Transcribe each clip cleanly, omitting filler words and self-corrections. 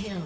Kill.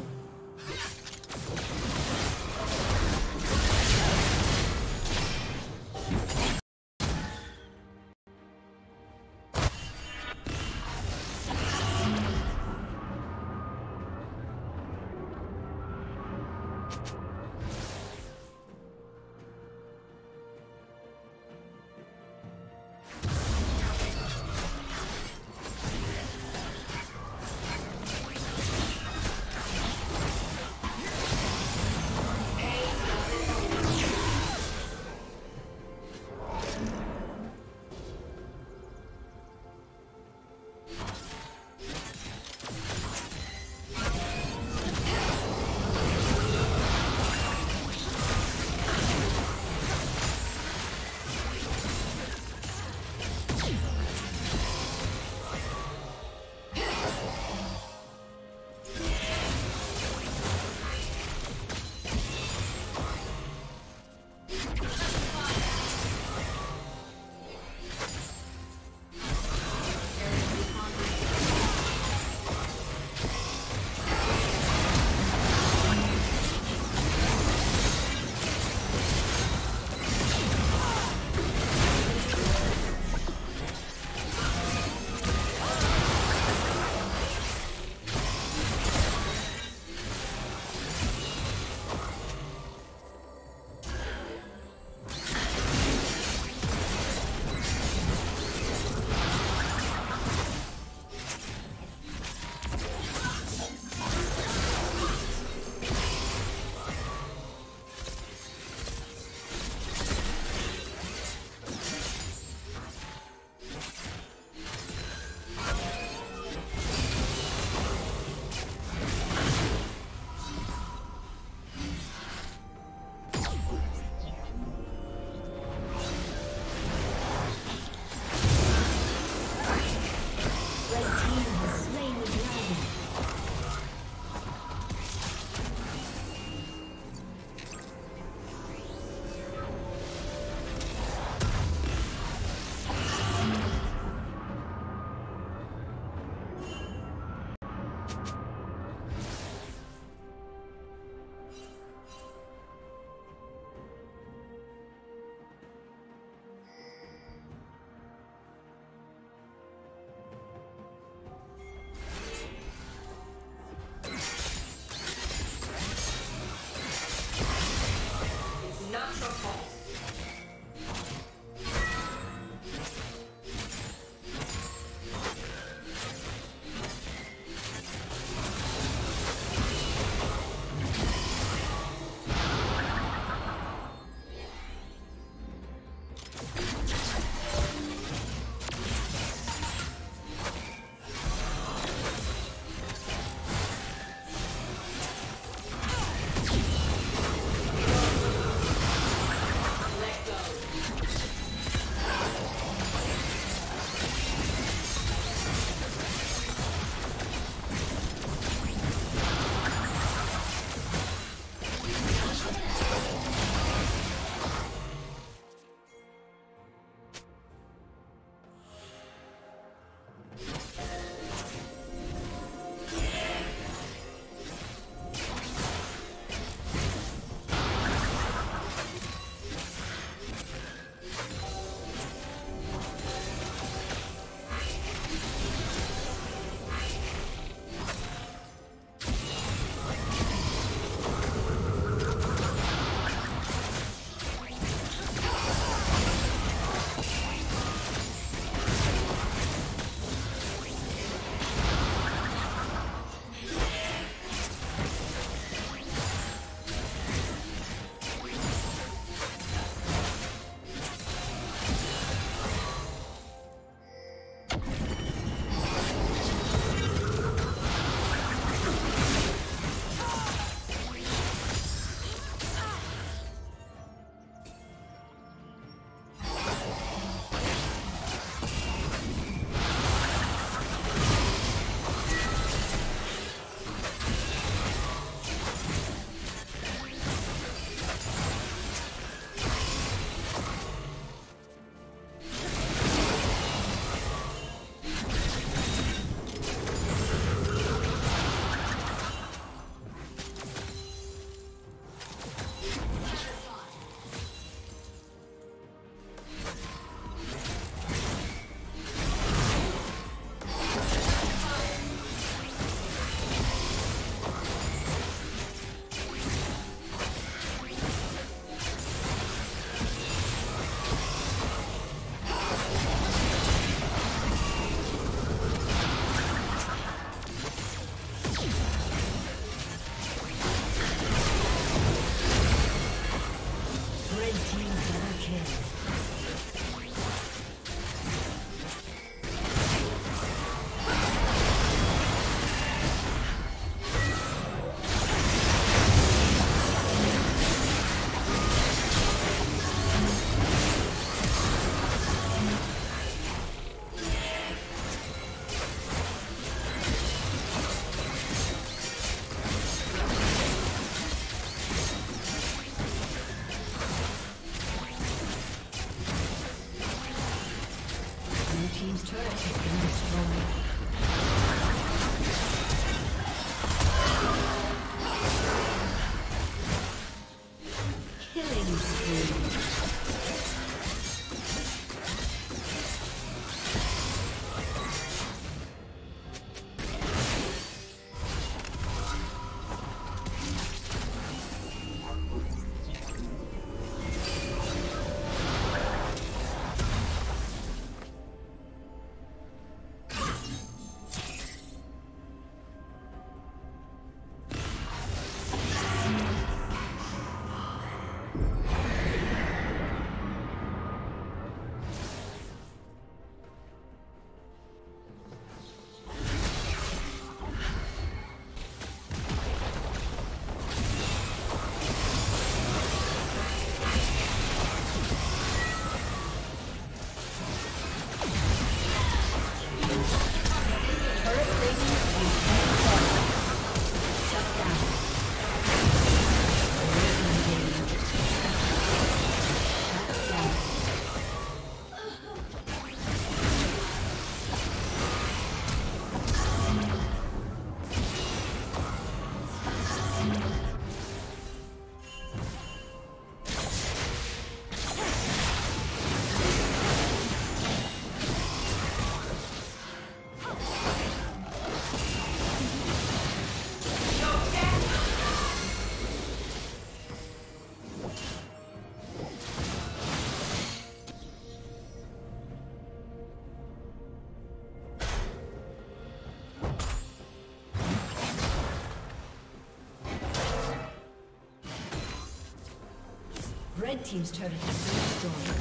Red team's turret has been destroyed.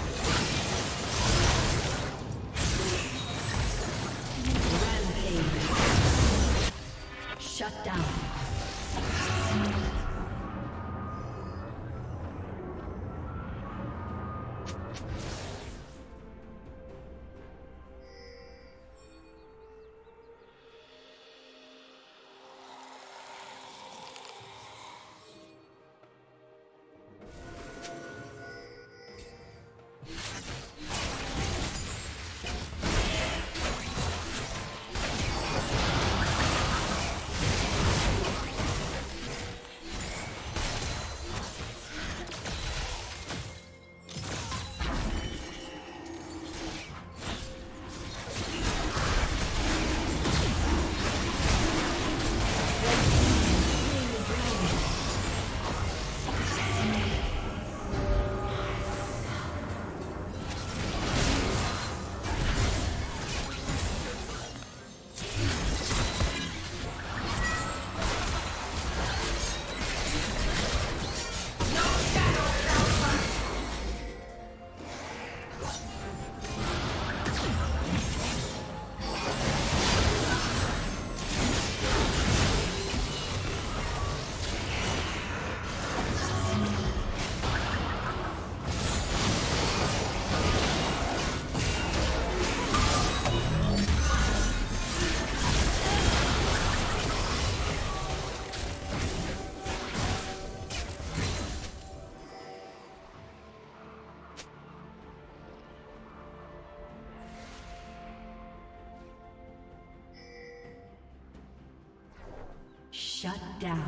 Rampage. Shut down. Shut down.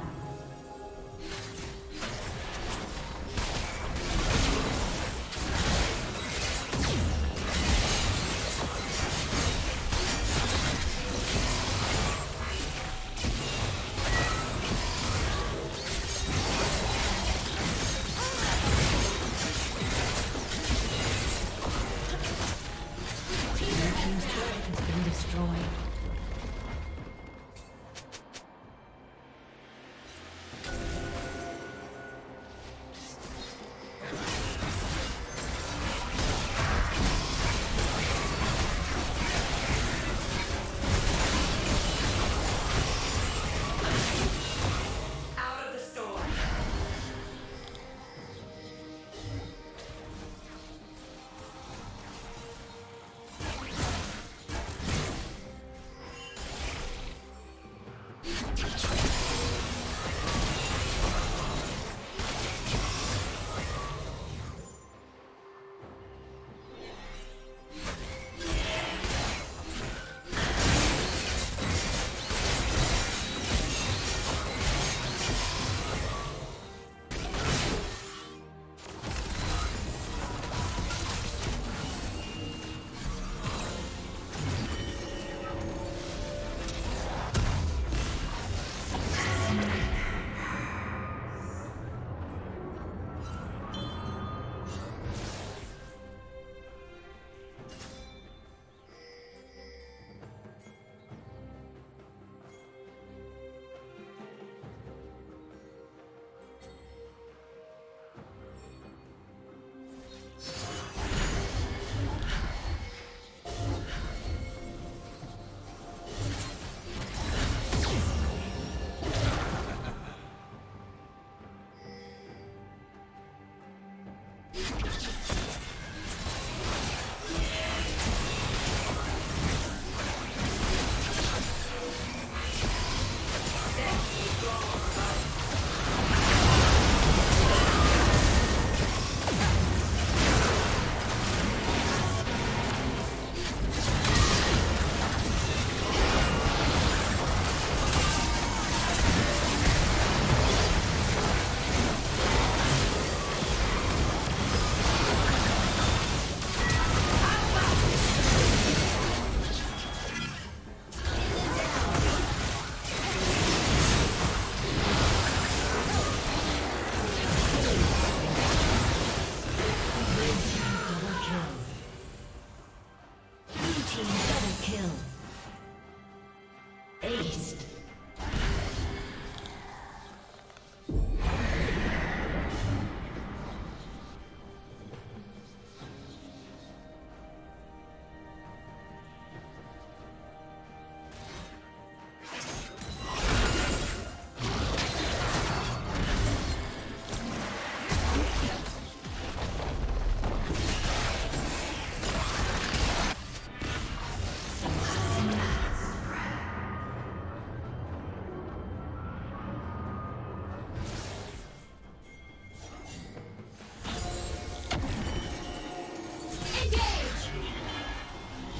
Ahead. Multipliers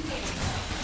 engaged.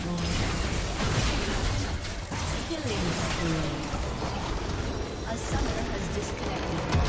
destroyed. Killing spree. A summoner has disconnected.